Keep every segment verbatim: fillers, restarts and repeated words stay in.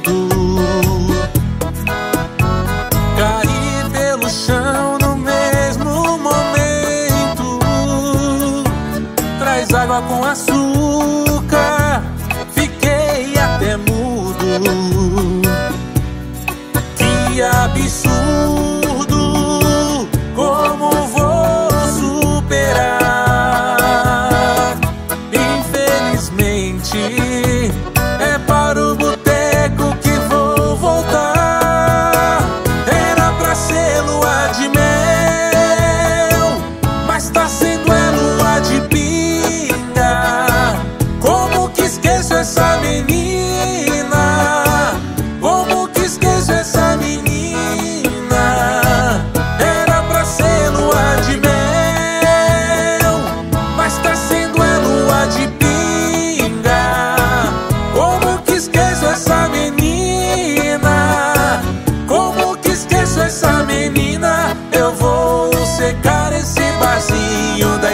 tudo. Caí pelo chão no mesmo momento. Traz água com açúcar, fiquei até mudo. Que absurdo.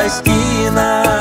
Esquina.